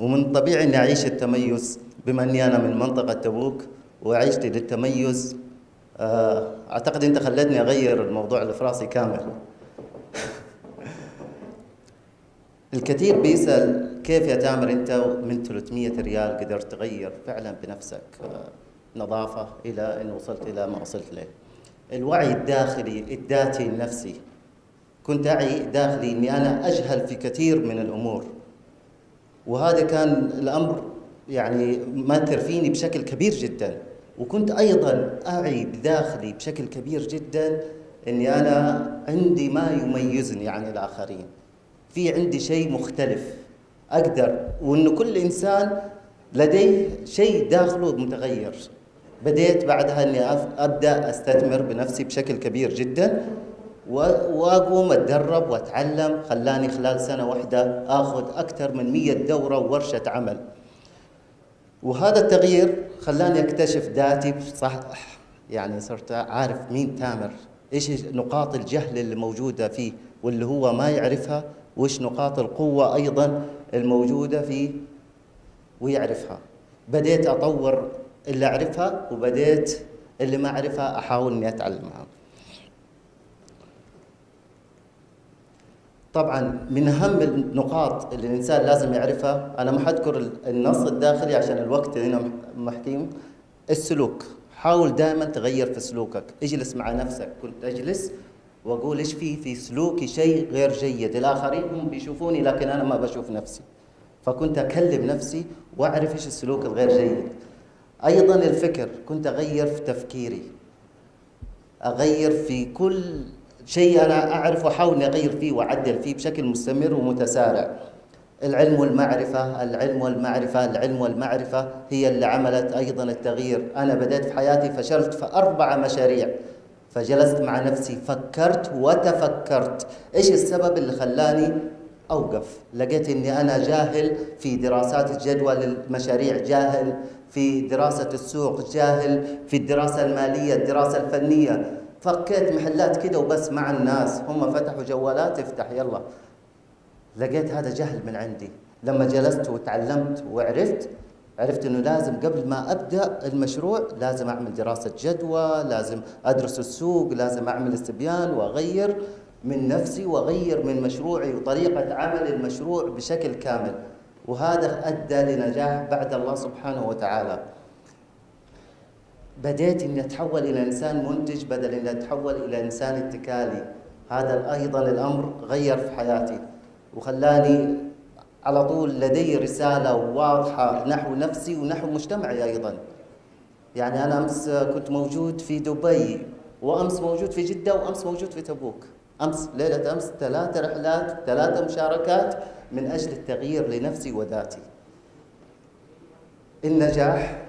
ومن طبيعي اني اعيش التميز بما اني انا من منطقه تبوك وعيشتي للتميز. اعتقد انت خلتني اغير الموضوع اللي في راسي كامل. الكثير بيسال كيف يا تامر انت من 300 ريال قدرت تغير فعلا بنفسك نظافه الى ان وصلت الى ما وصلت له. الوعي الداخلي الذاتي النفسي، كنت أعي داخلي أني أنا أجهل في كثير من الأمور، وهذا كان الأمر يعني ماثر فيني بشكل كبير جدا. وكنت أيضا أعي بداخلي بشكل كبير جدا أني أنا عندي ما يميزني عن الآخرين، في عندي شيء مختلف أقدر، وأنه كل إنسان لديه شيء داخله متغير. بديت بعدها أني أبدأ أستثمر بنفسي بشكل كبير جدا واقوم اتدرب واتعلم. خلاني خلال سنه واحده اخذ اكثر من 100 دوره وورشه عمل. وهذا التغيير خلاني اكتشف ذاتي صح، يعني صرت عارف مين تامر، ايش نقاط الجهل اللي موجوده فيه واللي هو ما يعرفها، وايش نقاط القوه ايضا الموجوده فيه ويعرفها. بديت اطور اللي اعرفها وبديت اللي ما اعرفها احاول اني اتعلمها. طبعا من اهم النقاط اللي الانسان لازم يعرفها، انا ما حذكر النص الداخلي عشان الوقت هنا محكيم، السلوك. حاول دائما تغير في سلوكك، اجلس مع نفسك. كنت اجلس واقول ايش في سلوكي شيء غير جيد، الاخرين هم بيشوفوني لكن انا ما بشوف نفسي. فكنت اكلم نفسي واعرف ايش السلوك الغير جيد. ايضا الفكر، كنت اغير في تفكيري، اغير في كل شيء أنا أعرفه وأحاول أني أغير فيه وأعدل فيه بشكل مستمر ومتسارع. العلم والمعرفة، العلم والمعرفة، العلم والمعرفة هي اللي عملت أيضا التغيير. أنا بدأت في حياتي فشلت في 4 مشاريع، فجلست مع نفسي فكرت وتفكرت إيش السبب اللي خلاني أوقف. لقيت أني أنا جاهل في دراسات الجدوى للمشاريع، جاهل في دراسة السوق، جاهل في الدراسة المالية، الدراسة الفنية. فكيت محلات كده وبس مع الناس، هم فتحوا جوالات افتح يلا. لقيت هذا جهل من عندي. لما جلست وتعلمت وعرفت، عرفت انه لازم قبل ما ابدا المشروع لازم اعمل دراسه جدوى، لازم ادرس السوق، لازم اعمل استبيان واغير من نفسي واغير من مشروعي وطريقه عمل المشروع بشكل كامل. وهذا ادى لنجاح بعد الله سبحانه وتعالى. بديت اني اتحول الى انسان منتج بدل اني اتحول الى انسان اتكالي. هذا ايضا الامر غير في حياتي وخلاني على طول لدي رساله واضحه نحو نفسي ونحو مجتمعي ايضا. يعني انا امس كنت موجود في دبي، وامس موجود في جده، وامس موجود في تبوك. امس ليله امس 3 رحلات، 3 مشاركات من اجل التغيير لنفسي وذاتي. النجاح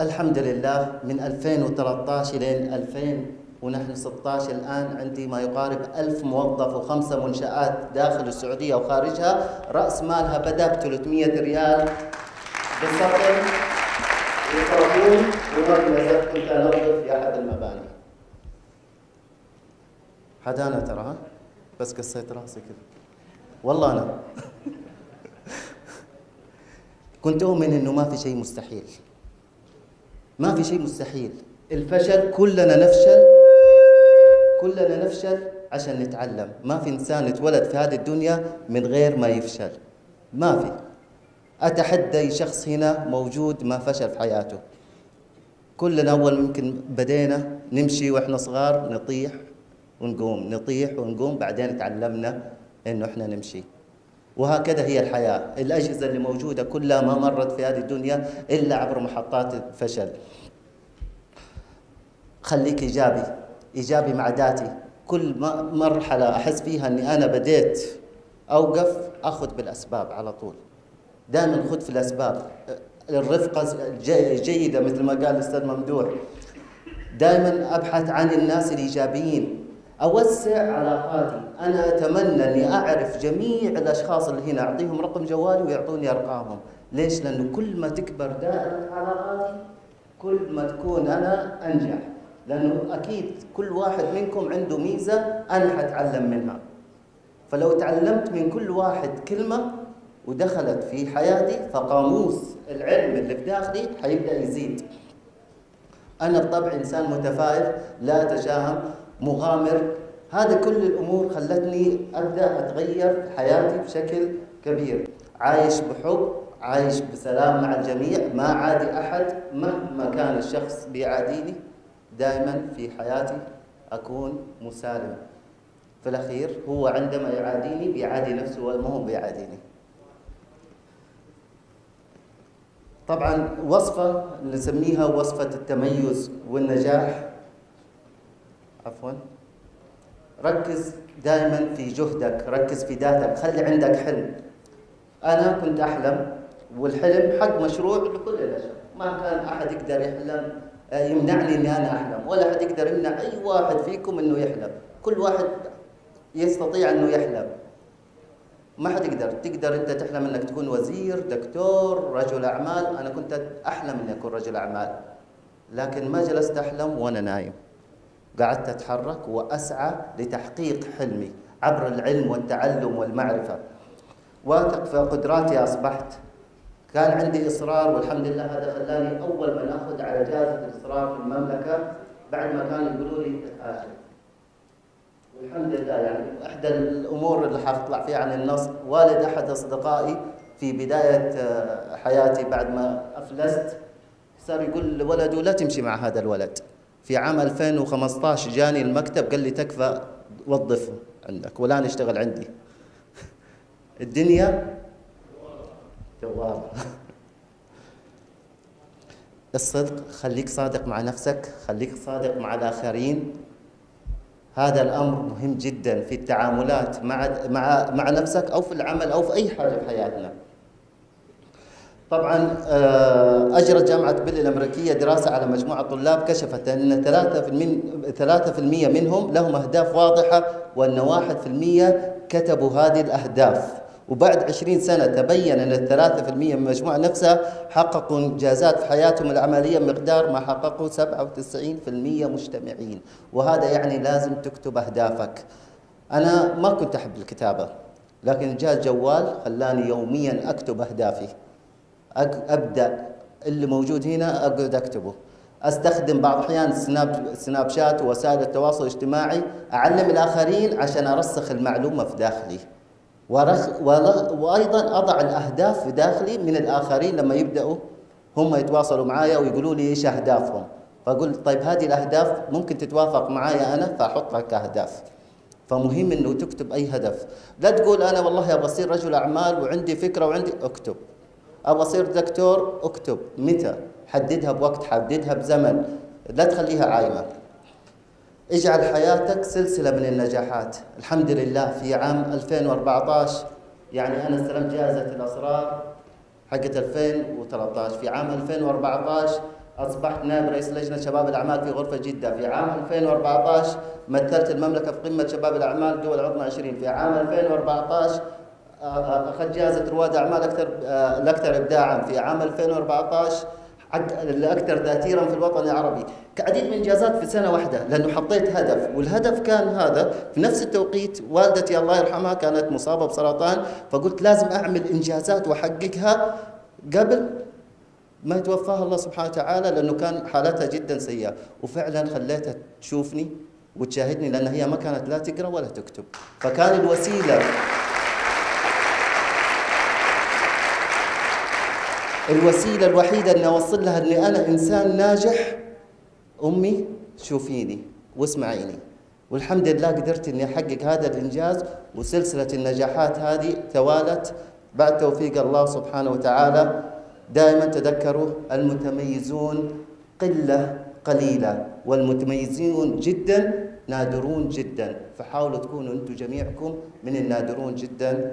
الحمد لله من 2013 لين 2016 الآن عندي ما يقارب 1000 موظف و5 منشآت داخل السعودية وخارجها، رأس مالها بدأ ب 300 ريال بالسطر يطلبون، وما نزلت كنت أنظف في أحد المباني. حدانا ترى، بس قصيت رأسي كذا والله أنا. كنت أؤمن إنه ما في شيء مستحيل، ما في شيء مستحيل. الفشل كلنا نفشل، كلنا نفشل عشان نتعلم. ما في إنسان يتولد في هذه الدنيا من غير ما يفشل، ما في. أتحدى أي شخص هنا موجود ما فشل في حياته. كلنا أول ممكن بدينا نمشي وإحنا صغار، نطيح ونقوم، نطيح ونقوم، بعدين تعلمنا إنه إحنا نمشي. وهكذا هي الحياة. الأجهزة اللي موجودة كلها ما مرت في هذه الدنيا إلا عبر محطات الفشل. خليك إيجابي، إيجابي مع ذاتي. كل مرحلة أحس فيها أني أنا بديت أوقف، أخذ بالأسباب على طول. دائما خذ في الأسباب. الرفقة الجيدة مثل ما قال الأستاذ ممدوح. دائما أبحث عن الناس الإيجابيين. أوسع علاقاتي، أنا أتمنى أني أعرف جميع الأشخاص اللي هنا، أعطيهم رقم جوالي ويعطوني أرقامهم. ليش؟ لأنه كل ما تكبر دائرة علاقاتي كل ما تكون أنا أنجح، لأنه أكيد كل واحد منكم عنده ميزة أنا حتعلم منها. فلو تعلمت من كل واحد كلمة ودخلت في حياتي، فقاموس العلم اللي بداخلي حيبدأ يزيد. أنا بطبع إنسان متفائل، لا أتشاهم، مغامر، هذا كل الأمور خلتني أبدأ أتغير حياتي بشكل كبير. عايش بحب، عايش بسلام مع الجميع، ما عادي أحد مهما كان الشخص بيعاديني، دائما في حياتي أكون مسالم. في الأخير هو عندما يعاديني بيعادي نفسه وما هو بيعاديني. طبعا وصفة نسميها وصفة التميز والنجاح، عفوا، ركز دائما في جهدك، ركز في ذاتك، خلي عندك حلم. أنا كنت أحلم، والحلم حق مشروع لكل الأشخاص، ما كان أحد يقدر يحلم يمنعني إني أنا أحلم، ولا أحد يقدر يمنع أي واحد فيكم إنه يحلم، كل واحد يستطيع إنه يحلم. ما حد يقدر، تقدر أنت تحلم إنك تكون وزير، دكتور، رجل أعمال، أنا كنت أحلم إني أكون رجل أعمال، لكن ما جلست أحلم وأنا نايم، قعدت أتحرك وأسعى لتحقيق حلمي عبر العلم والتعلم والمعرفة. واثق في قدراتي أصبحت، كان عندي إصرار، والحمد لله هذا خلاني أول ما ناخذ على جائزة الإصرار في المملكة بعد ما كانوا يقولوا لي تفاشل. والحمد لله يعني إحدى الأمور اللي حاطلع فيها عن النص، والد أحد أصدقائي في بداية حياتي بعد ما أفلست صار يقول لولده لا تمشي مع هذا الولد. في عام 2015 جاني المكتب قال لي تكفى وظفه عندك ولا نشتغل عندي. الدنيا جوالة. الصدق، خليك صادق مع نفسك، خليك صادق مع الآخرين. هذا الأمر مهم جدا في التعاملات مع نفسك أو في العمل أو في أي حاجة في حياتنا. طبعا أجرت جامعة بيل الأمريكية دراسة على مجموعة طلاب، كشفت أن 3% منهم لهم أهداف واضحة، وأن 1% كتبوا هذه الأهداف. وبعد 20 سنة تبين أن 3% من المجموعة نفسها حققوا إنجازات في حياتهم العملية مقدار ما حققوا 97% مجتمعين. وهذا يعني لازم تكتب أهدافك. أنا ما كنت أحب الكتابة، لكن جاء الجوال خلاني يوميا أكتب أهدافي، أبدأ اللي موجود هنا أقعد أكتبه. أستخدم بعض الأحيان سناب شات ووسائل التواصل الاجتماعي، أعلم الآخرين عشان أرسخ المعلومة في داخلي، وأيضا أضع الأهداف في داخلي من الآخرين لما يبدأوا هم يتواصلوا معايا ويقولوا لي إيش أهدافهم، فأقول طيب هذه الأهداف ممكن تتوافق معايا أنا، فأحطها كأهداف. فمهم أنه تكتب أي هدف، لا تقول أنا والله أبغى أصير رجل أعمال وعندي فكرة وعندي، أكتب. أبغى أصير دكتور، أكتب متى، حددها بوقت، حددها بزمن، لا تخليها عايمة. اجعل حياتك سلسلة من النجاحات. الحمد لله في عام 2014 يعني أنا استلمت جائزة الأسرار حقت 2013، في عام 2014 أصبحت نائب رئيس لجنة شباب الأعمال في غرفة جدة، في عام 2014 مثلت المملكة في قمة شباب الأعمال دول عضنا 20، في عام 2014 أخذت جائزة رواد أعمال الأكثر إبداعاً، في عام 2014 الأكثر تأثيراً في الوطن العربي. كعديد من إنجازات في سنة واحدة، لأنه حطيت هدف، والهدف كان هذا. في نفس التوقيت والدتي الله يرحمها كانت مصابة بسرطان، فقلت لازم أعمل إنجازات وأحققها قبل ما يتوفاها الله سبحانه وتعالى، لأنه كان حالتها جداً سيئة. وفعلاً خليتها تشوفني وتشاهدني، لأن هي ما كانت لا تقرأ ولا تكتب، فكان الوسيلة الوحيدة أن أوصل لها أني أنا إنسان ناجح. أمي شوفيني واسمعيني، والحمد لله قدرت أني أحقق هذا الإنجاز. وسلسلة النجاحات هذه توالت بعد توفيق الله سبحانه وتعالى. دائما تذكروا المتميزون قلة قليلة، والمتميزون جدا نادرون جدا، فحاولوا تكونوا أنتم جميعكم من النادرون جدا،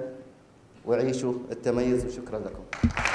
وعيشوا التميز. وشكرا لكم.